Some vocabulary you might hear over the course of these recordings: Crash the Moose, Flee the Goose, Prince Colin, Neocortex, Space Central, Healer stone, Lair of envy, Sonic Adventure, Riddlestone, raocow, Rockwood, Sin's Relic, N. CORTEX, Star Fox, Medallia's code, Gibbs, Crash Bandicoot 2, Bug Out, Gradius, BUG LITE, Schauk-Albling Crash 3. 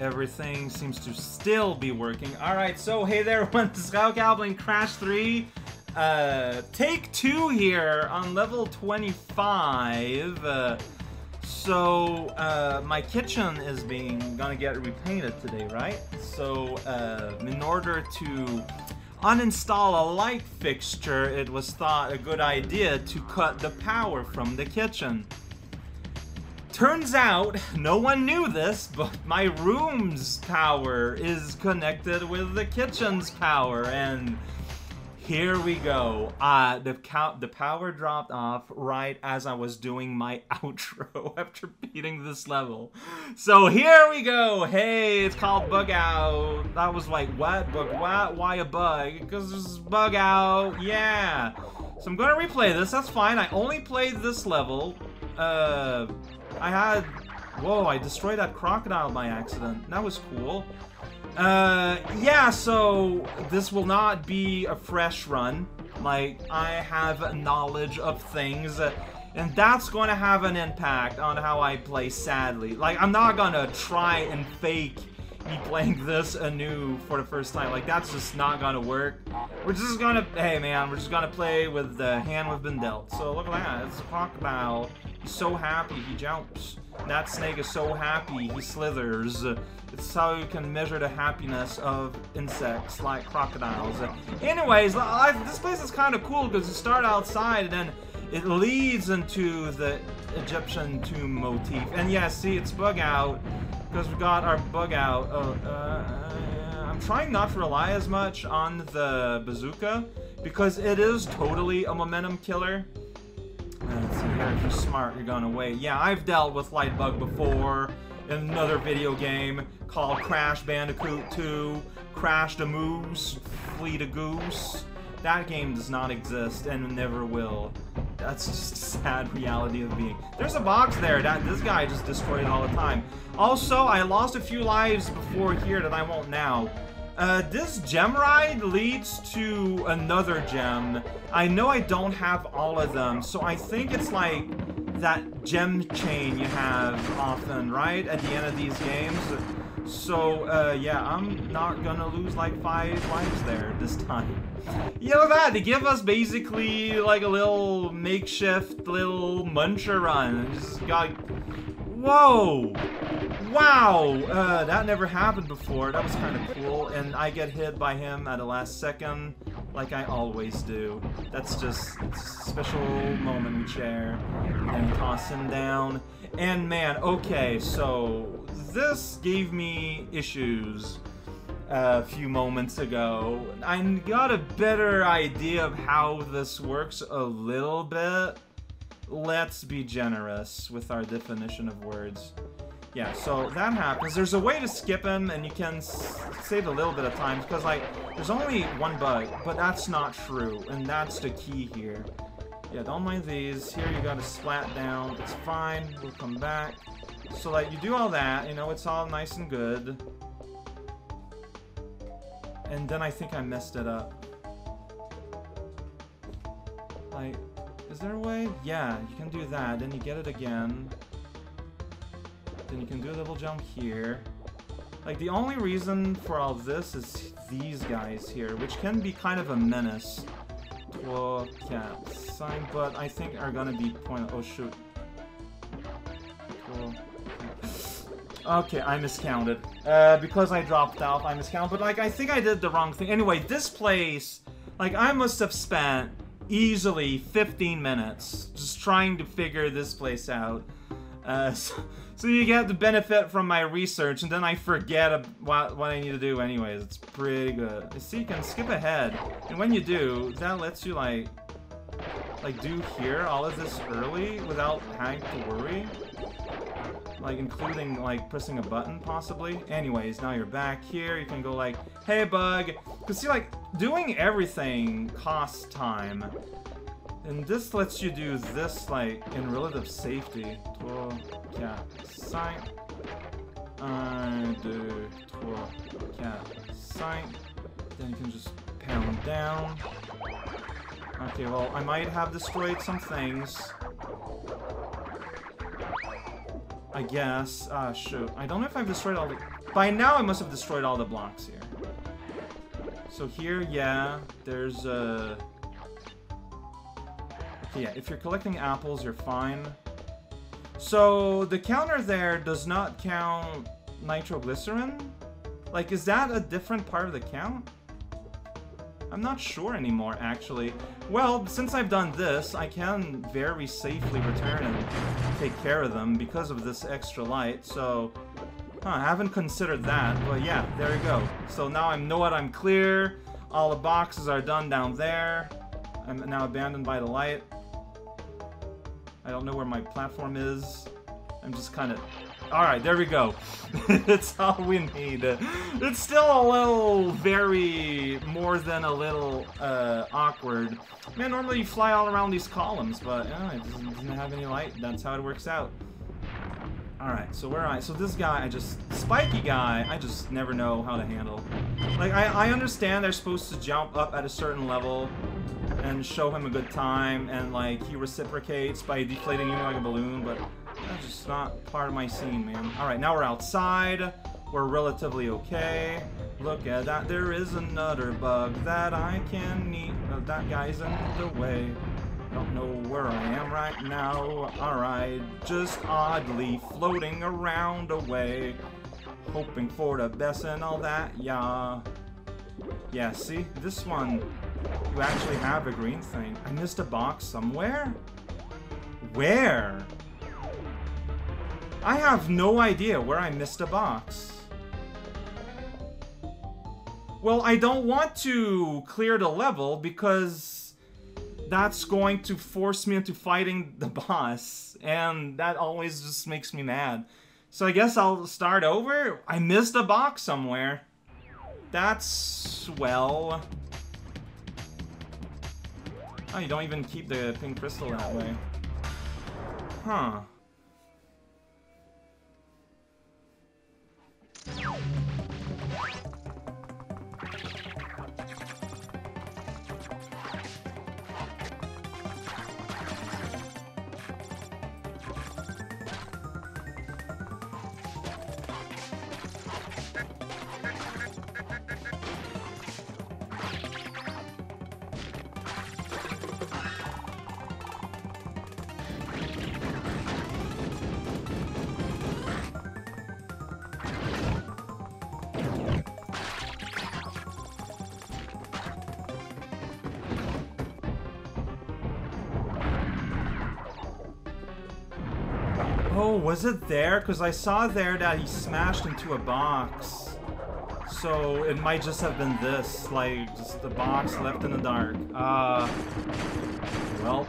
Everything seems to still be working. Alright, so hey there, everyone. Schauk-Albling Crash 3. Take 2 here on level 25. My kitchen is gonna get repainted today, right? So, in order to uninstall a light fixture, it was thought a good idea to cut the power from the kitchen. Turns out, no one knew this, but my room's power is connected with the kitchen's power, and here we go. The power dropped off right as I was doing my outro after beating this level. So here we go. Hey, it's called Bug Out. I was like, what? Bug what? Why a bug? Because there's Bug Out. Yeah. So I'm gonna replay this. That's fine. I only played this level. Whoa, I destroyed that crocodile by accident. That was cool. Yeah, so this will not be a fresh run. Like, I have knowledge of things, and that's going to have an impact on how I play, sadly. Like, I'm not going to try and fake me playing this anew for the first time. Like, that's just not going to work. We're just going to, hey man, we're just going to play with the hand we've been dealt. So look at that, it's a crocodile. He's so happy, he jumps. That snake is so happy, he slithers. It's how you can measure the happiness of insects like crocodiles. Anyways, this place is kind of cool because you start outside and then it leads into the Egyptian tomb motif. And yeah, see, it's Bug Out because we got our Bug Out. I'm trying not to rely as much on the bazooka because it is totally a momentum killer. Let's see here, if you're smart, you're gonna wait. Yeah, I've dealt with light bug before in another video game called Crash Bandicoot 2, Crash the Moose, Flee the Goose. That game does not exist and never will. That's just a sad reality of being. There's a box there that this guy just destroyed all the time. Also, I lost a few lives before here that I won't now. This gem ride leads to another gem. I know I don't have all of them, so I think it's like that gem chain you have often, right? At the end of these games. So, yeah, I'm not gonna lose like 5 lives there this time. Yeah, look at that! They give us basically like a little makeshift little muncher run. Just got... Whoa! Wow! That never happened before. That was kind of cool. And I get hit by him at the last second, like I always do. That's just it's a special moment we share. And toss him down. And man, okay, so this gave me issues a few moments ago. I got a better idea of how this works a little bit. Let's be generous with our definition of words. Yeah, so that happens. There's a way to skip him, and you can save a little bit of time, because, like, there's only one bug, but that's not true, and that's the key here. Yeah, don't mind these. Here you gotta splat down. It's fine. We'll come back. So, like, you do all that. You know, it's all nice and good. And then I think I messed it up. Like, is there a way? Yeah, you can do that. Then you get it again. And you can do a double jump here. Like, the only reason for all this is these guys here, which can be kind of a menace. Well, yeah, sign, but I think are gonna be point. Oh shoot. Cool. Okay, I miscounted. Because I dropped out, I miscounted. But like, I think I did the wrong thing. Anyway, this place, like, I must have spent easily 15 minutes just trying to figure this place out. So you get the benefit from my research, and then I forget what I need to do anyways. It's pretty good. See, you can skip ahead, and when you do, that lets you, like do here all of this early without having to worry. Like, including, like, pressing a button, possibly. Anyways, now you're back here. You can go like, hey, bug. Because, see, like, doing everything costs time. And this lets you do this, like, in relative safety. 3, 4, 5. 1, 2, 3, 4, 5. Then you can just pound down. Okay, well, I might have destroyed some things. I guess. Ah, shoot. I don't know if I've destroyed all the... By now, I must have destroyed all the blocks here. So here, yeah, there's a... Okay, yeah, if you're collecting apples, you're fine. So, the counter there does not count nitroglycerin? Like, is that a different part of the count? I'm not sure anymore, actually. Well, since I've done this, I can very safely return and take care of them because of this extra light, so... Huh, I haven't considered that, but yeah, there you go. So now I know what I'm clear. All the boxes are done down there. I'm now abandoned by the light. I don't know where my platform is. I'm just kind of... Alright, there we go. That's all we need. It's still a little, very, more than a little awkward. Man, normally you fly all around these columns, but it doesn't have any light. That's how it works out. Alright, so where so this guy, spiky guy, I just never know how to handle. Like, I understand they're supposed to jump up at a certain level and show him a good time, and like, he reciprocates by deflating you like a balloon, but... That's just not part of my scene, man. Alright, now we're outside. We're relatively okay. Look at that. There is another bug that I can eat. That guy's in the way. Don't know where I am right now. Alright, just oddly floating around away. Hoping for the best and all that. Yeah. Yeah, see? This one, you actually have a green thing. I missed a box somewhere? Where? I have no idea where I missed a box. Well, I don't want to clear the level because that's going to force me into fighting the boss, and that always just makes me mad. So I guess I'll start over. I missed a box somewhere. That's... well... Oh, you don't even keep the pink crystal that way. Huh. Was it there? Because I saw there that he smashed into a box. So it might just have been this, like, just the box left in the dark. Well.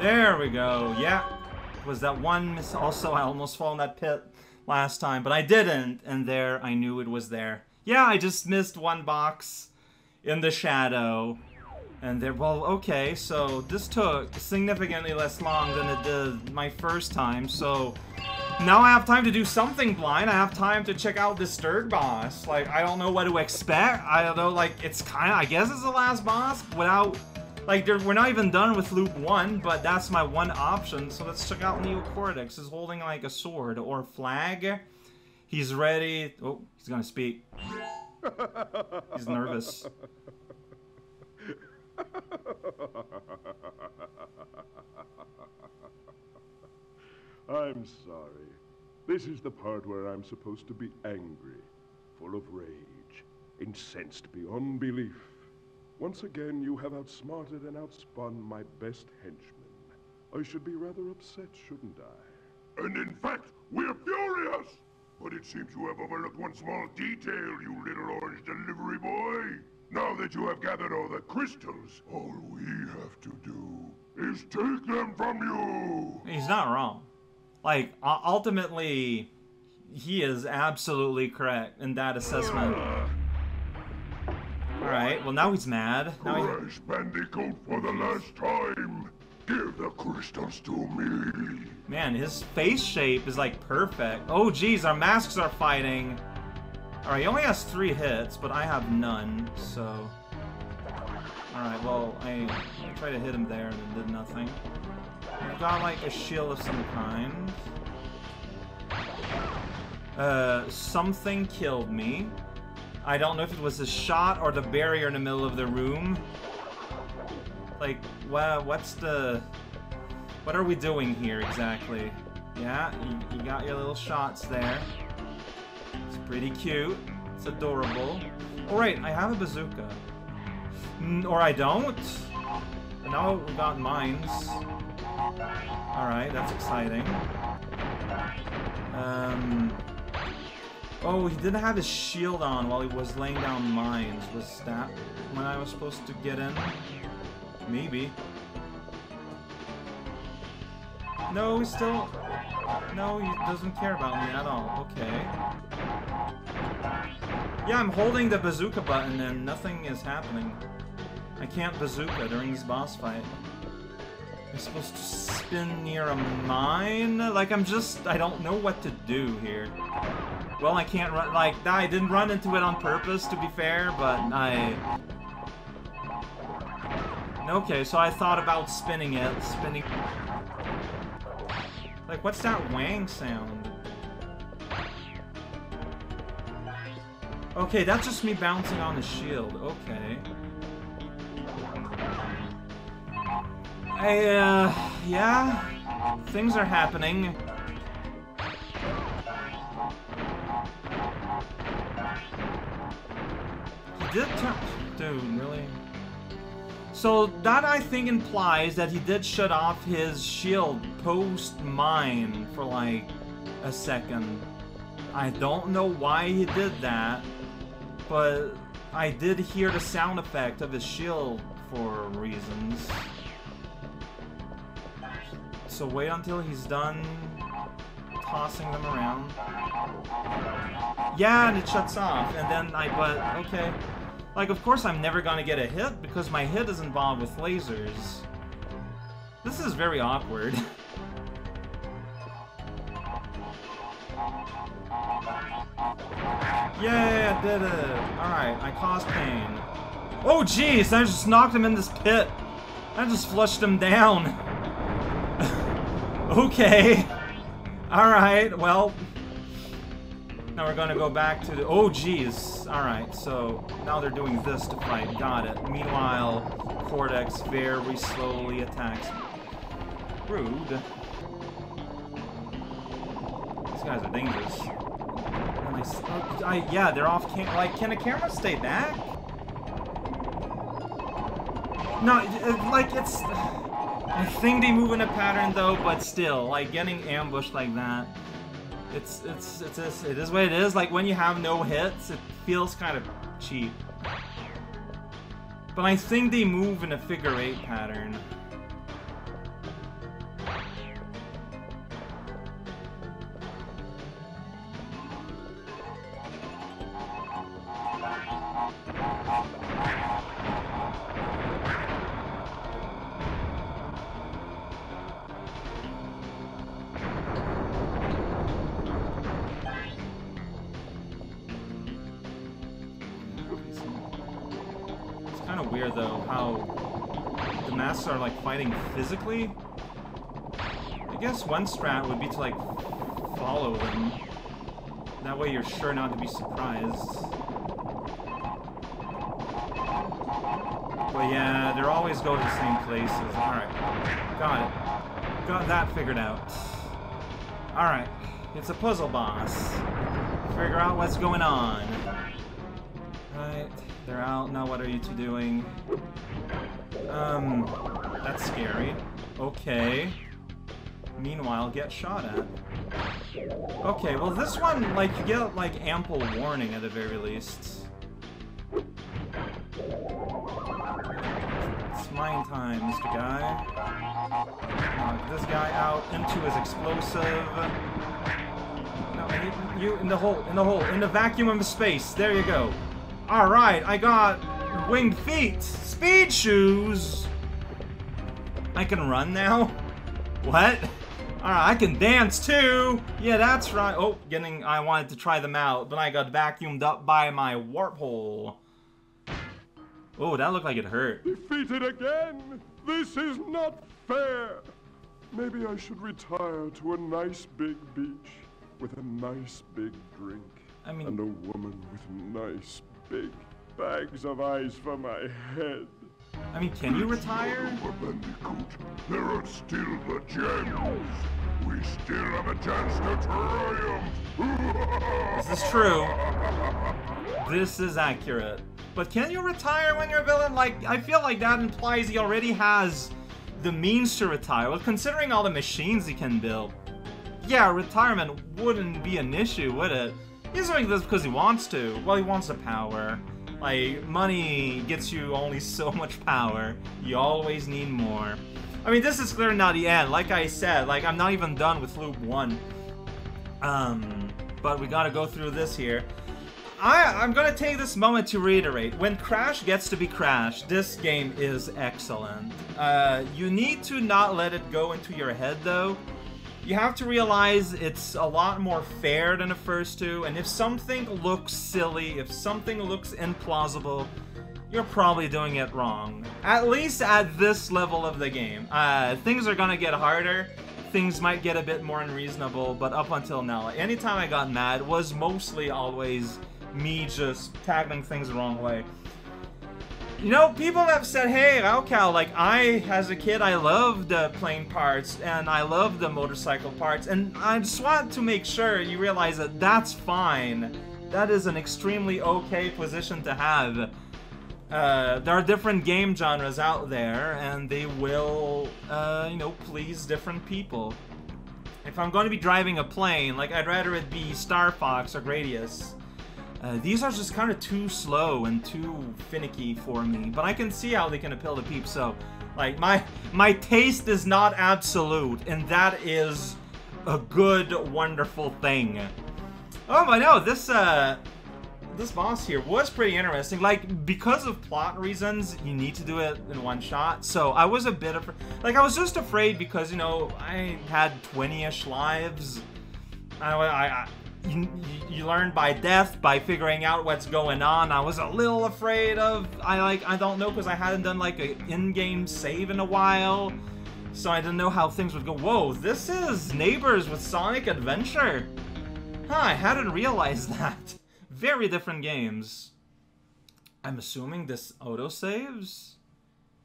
There we go, yeah. Was that one miss? Also, I almost fell in that pit last time, but I didn't, and there, I knew it was there. Yeah, I just missed one box in the shadow. And there, well, okay, so this took significantly less long than it did my first time, so Now I have time to do something blind. I have time to check out this third boss. Like, I don't know what to expect. I don't know, like, it's kind of, I guess it's the last boss without, like, we're not even done with loop one, but that's my one option. So let's check out Neocortex. He's holding, like, a sword or a flag. He's ready. Oh, he's gonna speak. He's nervous. I'm sorry. This is the part where I'm supposed to be angry, full of rage, incensed beyond belief. Once again, you have outsmarted and outspun my best henchman. I should be rather upset, shouldn't I? And in fact, we're furious! But it seems you have overlooked one small detail, you little orange delivery boy. Now that you have gathered all the crystals, all we have to do is take them from you! He's not wrong. Like, ultimately, he is absolutely correct in that assessment. Alright, well now he's mad. Now Crash Bandicoot for the last time! Give the crystals to me! Man, his face shape is like perfect. Oh geez, our masks are fighting. Alright, he only has 3 hits, but I have none, so... Alright, well, I tried to hit him there and it did nothing. I've got, like, a shield of some kind. Something killed me. I don't know if it was a shot or the barrier in the middle of the room. Like, what's the... What are we doing here, exactly? Yeah, you got your little shots there. It's pretty cute. It's adorable. Alright, I have a bazooka. Or I don't. But now we got mines. Alright, that's exciting. Oh, he didn't have his shield on while he was laying down mines. Was that when I was supposed to get in? Maybe. No, he's still... No, he doesn't care about me at all. Okay. Yeah, I'm holding the bazooka button and nothing is happening. I can't bazooka during this boss fight. I'm supposed to spin near a mine? Like, I don't know what to do here. Well, I can't run, like, I didn't run into it on purpose, to be fair, but I... Okay, so I thought about spinning it, Like, what's that wang sound? Okay, that's just me bouncing on the shield, okay. Yeah, things are happening. He did turn, dude, really? So that, I think, implies that he did shut off his shield post-mine for, like, a second. I don't know why he did that, but I did hear the sound effect of his shield for reasons. So wait until he's done tossing them around. Yeah, and it shuts off, and then but okay. Like, of course I'm never gonna get a hit because my hit is involved with lasers. This is very awkward. Yeah, I did it! Alright, I caused pain. Oh jeez, I just knocked him in this pit! I just flushed him down! Okay. Alright, well. Now we're gonna go back to the... Oh, jeez. Alright, so now they're doing this to fight. Got it. Meanwhile, Cortex very slowly attacks. Rude. These guys are dangerous. Yeah, they're off camera. Like, can the camera stay back? No, like, it's... I think they move in a pattern though, but still, like, getting ambushed like that, it is what it is. Like, when you have no hits, it feels kind of cheap. But I think they move in a figure-8 pattern. kind of weird, though, how the masks are, like, fighting physically. I guess one strat would be to, like, follow them. That way you're sure not to be surprised. But yeah, they always go to the same places. Alright. Got it. Got that figured out. Alright. It's a puzzle boss. Figure out what's going on. Right. They're out. Now what are you two doing? That's scary. Okay. Meanwhile, get shot at. Okay, well this one, like, you get, like, ample warning at the very least. It's mine time, Mr. Guy. Knock this guy out into his explosive. No, you in the vacuum of space. There you go. Alright, I got winged feet, speed shoes. I can run now? What? Alright, I can dance too! Yeah, that's right. Oh, I wanted to try them out, but I got vacuumed up by my warp hole. Oh, that looked like it hurt. Defeated again! This is not fair! Maybe I should retire to a nice big beach with a nice big drink. I mean... and a woman with nice big bags of ice for my head. I mean, can you retire? There are still the gems. We still have a chance to triumph. This is true. This is accurate. But can you retire when you're a villain? Like, I feel like that implies he already has the means to retire. Well, considering all the machines he can build, yeah, retirement wouldn't be an issue, would it? He's doing this because he wants to. Well, he wants the power. Like, money gets you only so much power. You always need more. I mean, this is clearly not the end. Like I said, like, I'm not even done with Loop 1. But we gotta go through this here. I'm gonna take this moment to reiterate. When Crash gets to be Crash, this game is excellent. You need to not let it go into your head, though. You have to realize it's a lot more fair than the first two, and if something looks silly, if something looks implausible, you're probably doing it wrong. At least at this level of the game. Things are gonna get harder, things might get a bit more unreasonable, but up until now, anytime I got mad was mostly always me just tackling things the wrong way. You know, people have said, hey, raocow, like, as a kid, I loved the plane parts, and I loved the motorcycle parts, and I just want to make sure you realize that that's fine. That is an extremely okay position to have. There are different game genres out there, and they will, you know, please different people. If I'm going to be driving a plane, like, I'd rather it be Star Fox or Gradius. These are just kind of too slow and too finicky for me, but I can see how they can appeal to peeps, so, like, my taste is not absolute, and that is a good, wonderful thing. Oh, I know, this boss here was pretty interesting. Like, because of plot reasons, you need to do it in one shot, so I was a bit afraid. Like, I was just afraid because, you know, I had 20-ish lives. You learn by death, by figuring out what's going on. I was a little afraid of... I don't know, because I hadn't done, like, an in-game save in a while. So I didn't know how things would go. Whoa, this is Neighbors with Sonic Adventure. Huh, I hadn't realized that. Very different games. I'm assuming this auto-saves?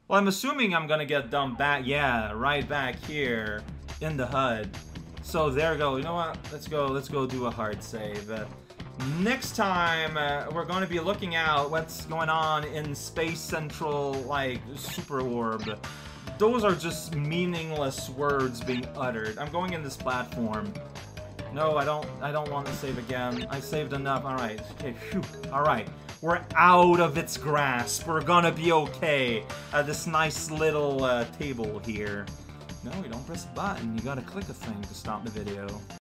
Well, I'm assuming I'm gonna get dumped back. Yeah, right back here in the HUD. So there we go. You know what? Let's go do a hard save. Next time, we're going to be looking out what's going on in Space Central, like, Super Orb. Those are just meaningless words being uttered. I'm going in this platform. No, I don't want to save again. I saved enough. All right. Okay. Phew. All right. We're out of its grasp. We're gonna be okay at this nice little table here. No, you don't press a button, you gotta click a thing to stop the video.